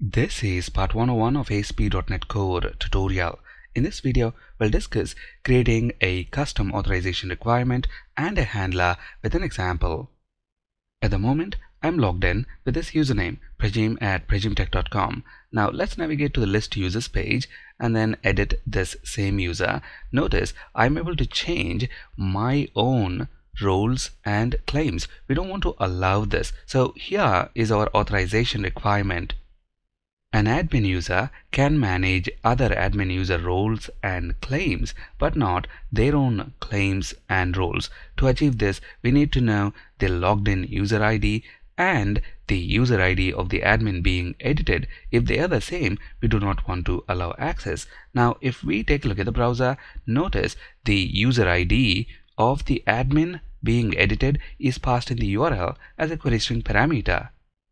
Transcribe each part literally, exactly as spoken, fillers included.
This is part one oh one of A S P dot NET Core tutorial. In this video, we'll discuss creating a custom authorization requirement and a handler with an example. At the moment, I'm logged in with this username pragim at pragimtech dot com. Now let's navigate to the list users page and then edit this same user. Notice I'm able to change my own roles and claims. We don't want to allow this. So here is our authorization requirement. An admin user can manage other admin user roles and claims, but not their own claims and roles. To achieve this, we need to know the logged in user I D and the user I D of the admin being edited. If they are the same, we do not want to allow access. Now, if we take a look at the browser, notice the user I D of the admin being edited is passed in the U R L as a query string parameter.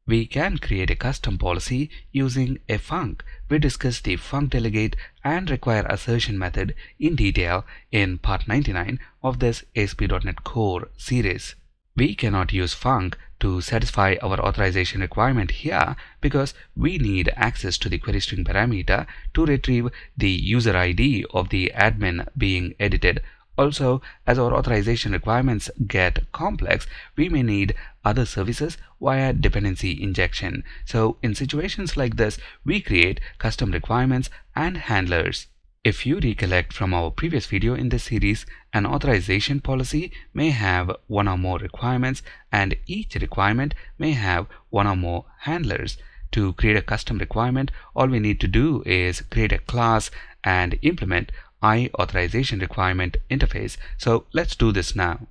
We can create a custom policy using a func. We discussed the func delegate and require assertion method in detail in part ninety-nine of this A S P dot NET Core series. We cannot use func to satisfy our authorization requirement here because we need access to the query string parameter to retrieve the user I D of the admin being edited. Also, as our authorization requirements get complex, we may need other services via dependency injection. So in situations like this, we create custom requirements and handlers. If you recollect from our previous video in this series, an authorization policy may have one or more requirements, and each requirement may have one or more handlers. To create a custom requirement, all we need to do is create a class and implement IAuthorizationRequirement interface. So let's do this now.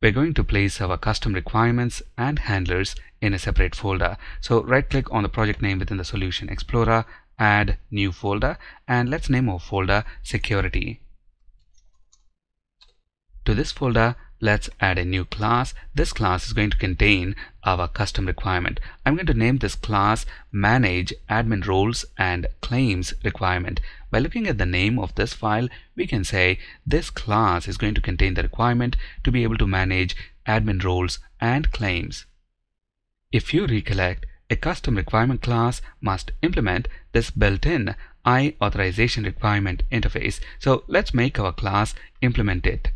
We're going to place our custom requirements and handlers in a separate folder. So right click on the project name within the Solution Explorer, add new folder, and let's name our folder Security. To this folder, let's add a new class. This class is going to contain our custom requirement. I'm going to name this class ManageAdminRolesAndClaimsRequirement. By looking at the name of this file, we can say this class is going to contain the requirement to be able to manage admin roles and claims. If you recollect, a custom requirement class must implement this built-in IAuthorizationRequirement interface. So let's make our class implement it.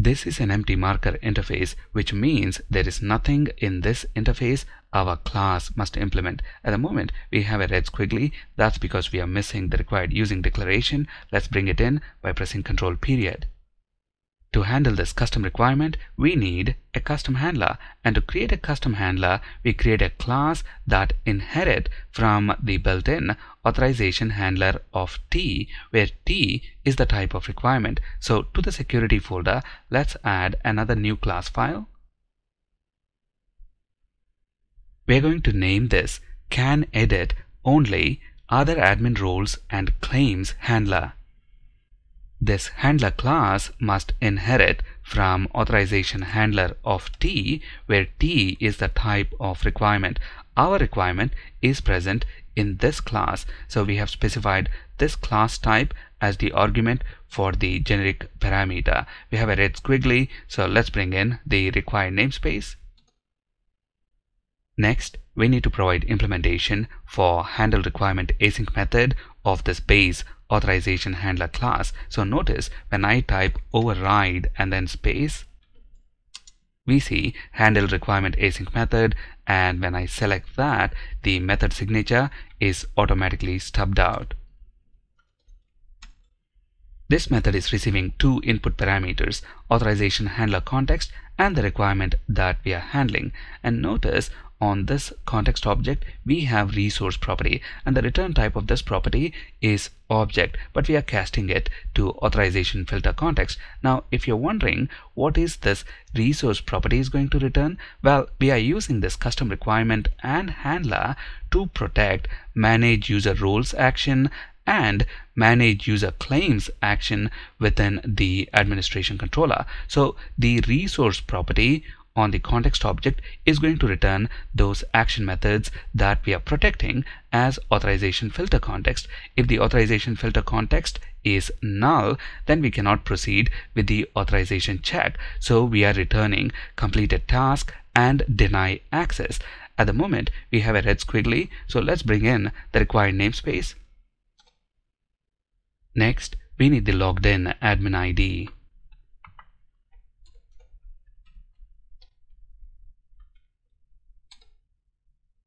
This is an empty marker interface, which means there is nothing in this interface our class must implement. At the moment, we have a red squiggly. That's because we are missing the required using declaration. Let's bring it in by pressing Control period. To handle this custom requirement, we need a custom handler. And to create a custom handler, we create a class that inherits from the built-in authorization handler of T, where T is the type of requirement. So to the security folder, let's add another new class file. We're going to name this CanEditOnlyOtherAdminRolesAndClaimsHandler. This handler class must inherit from authorization handler of T, where T is the type of requirement. Our requirement is present in this class, so we have specified this class type as the argument for the generic parameter. We have a red squiggly, so let's bring in the required namespace. Next, we need to provide implementation for HandleRequirementAsync method of this base authorization handler class. So notice when I type override and then space, we see HandleRequirementAsync method, and when I select that, the method signature is automatically stubbed out. This method is receiving two input parameters, authorization handler context and the requirement that we are handling. And notice on this context object, we have resource property, and the return type of this property is object, but we are casting it to authorization filter context. Now, if you're wondering what is this resource property is going to return, well, we are using this custom requirement and handler to protect manage user roles action and manage user claims action within the administration controller. So the resource property on the context object is going to return those action methods that we are protecting as authorization filter context. If the authorization filter context is null, then we cannot proceed with the authorization check. So we are returning completed task and deny access. At the moment we have a red squiggly, so let's bring in the required namespace. Next we need the logged in admin I D.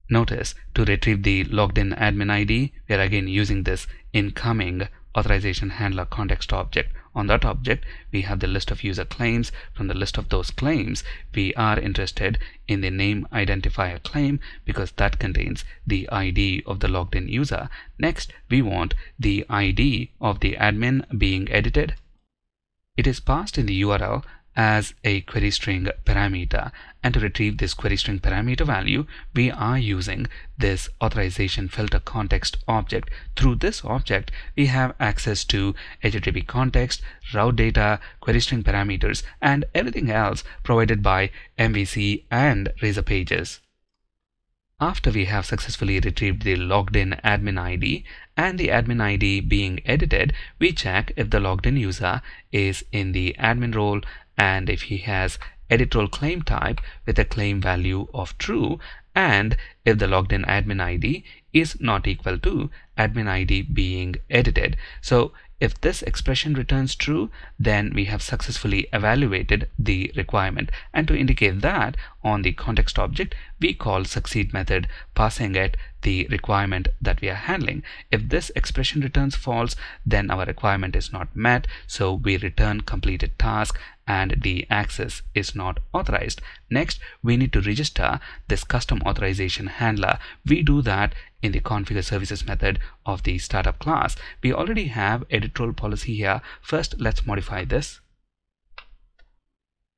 Notice to retrieve the logged in admin I D, we are again using this incoming authorization handler context object. On that object we have the list of user claims. From the list of those claims we are interested in the name identifier claim because that contains the I D of the logged in user. Next we want the I D of the admin being edited. It is passed in the U R L as a query string parameter, and to retrieve this query string parameter value we are using this authorization filter context object. Through this object we have access to H T T P context, route data, query string parameters, and everything else provided by M V C and Razor Pages. After we have successfully retrieved the logged in admin I D and the admin I D being edited, we check if the logged in user is in the admin role and if he has edit role claim type with a claim value of true, and if the logged in admin I D is not equal to admin I D being edited. So if this expression returns true, then we have successfully evaluated the requirement. And to indicate that, on the context object we call succeed method, passing it the requirement that we are handling. If this expression returns false, then our requirement is not met, so we return completed task and the access is not authorized. Next we need to register this custom authorization handler. We do that in the ConfigureServices method of the startup class. We already have edit role policy here. First let's modify this.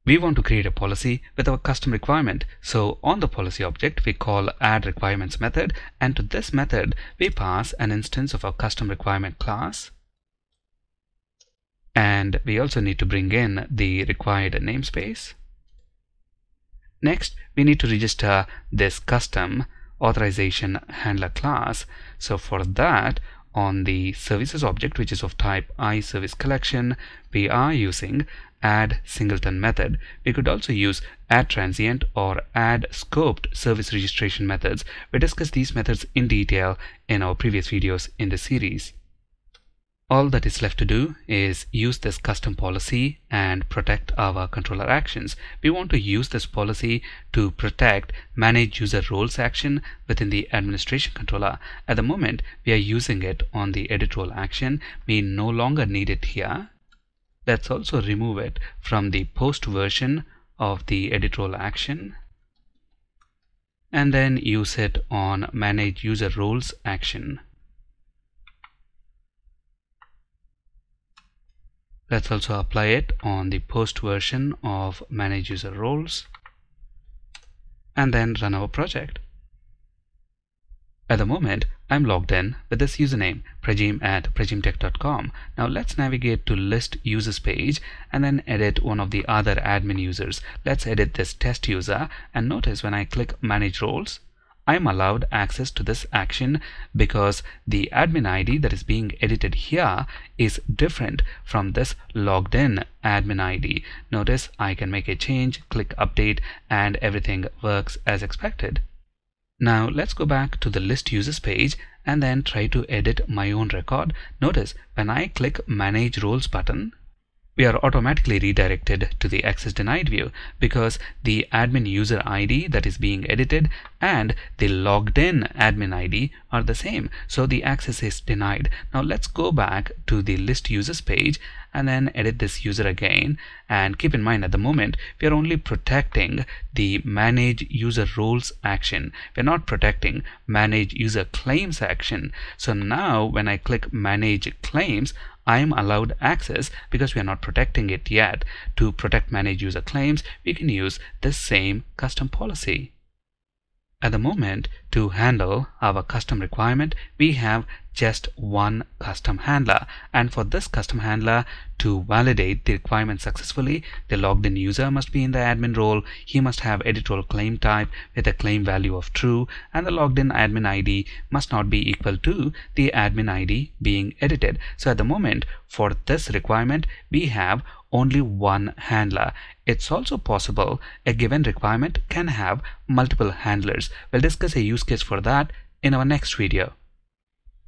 We want to create a policy with our custom requirement, so on the policy object we call add requirements method, and to this method we pass an instance of our custom requirement class, and we also need to bring in the required namespace. Next we need to register this custom authorization handler class. So for that, on the services object, which is of type IServiceCollection, we are using add singleton method. We could also use add transient or add scoped service registration methods. We discussed these methods in detail in our previous videos in the series. All that is left to do is use this custom policy and protect our controller actions. We want to use this policy to protect manage user roles action within the administration controller. At the moment we are using it on the edit role action. We no longer need it here. Let's also remove it from the post version of the edit role action and then use it on manage user roles action. Let's also apply it on the post version of manage user roles and then run our project. At the moment I'm logged in with this username pragim at pragimtech dot com. Now let's navigate to list users page and then edit one of the other admin users. Let's edit this test user, and notice when I click manage roles I'm allowed access to this action because the admin I D that is being edited here is different from this logged in admin I D. Notice I can make a change, click update, and everything works as expected. Now let's go back to the list users page and then try to edit my own record. Notice when I click manage roles button, we are automatically redirected to the access denied view because the admin user I D that is being edited and the logged in admin I D are the same, so the access is denied. Now let's go back to the list users page and then edit this user again, and keep in mind at the moment we are only protecting the manage user roles action. We are not protecting manage user claims action. So now when I click manage claims I am allowed access because we are not protecting it yet. To protect manage user claims we can use this same custom policy. At the moment, to handle our custom requirement we have just one custom handler, and for this custom handler to validate the requirement successfully, the logged in user must be in the admin role, he must have edit role claim type with a claim value of true, and the logged in admin I D must not be equal to the admin I D being edited. So at the moment for this requirement we have only one handler. It's also possible a given requirement can have multiple handlers. We'll discuss a use case for that in our next video.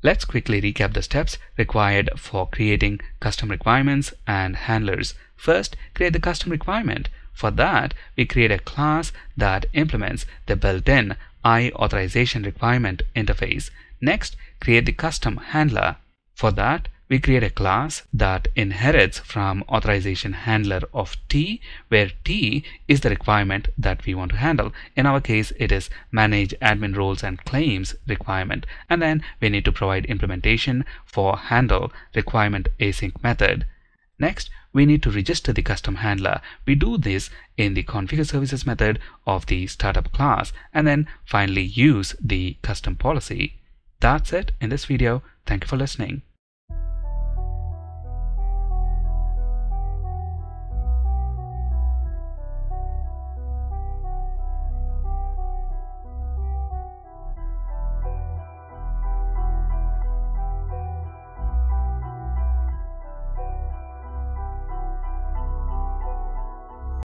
Let's quickly recap the steps required for creating custom requirements and handlers. First, create the custom requirement. For that, we create a class that implements the built-in IAuthorizationRequirement interface. Next, create the custom handler. For that, we create a class that inherits from AuthorizationHandler of T, where T is the requirement that we want to handle. In our case, it is ManageAdminRolesAndClaimsRequirement. And then we need to provide implementation for HandleRequirementAsync method. Next, we need to register the custom handler. We do this in the ConfigureServices method of the startup class, and then finally use the custom policy. That's it in this video. Thank you for listening.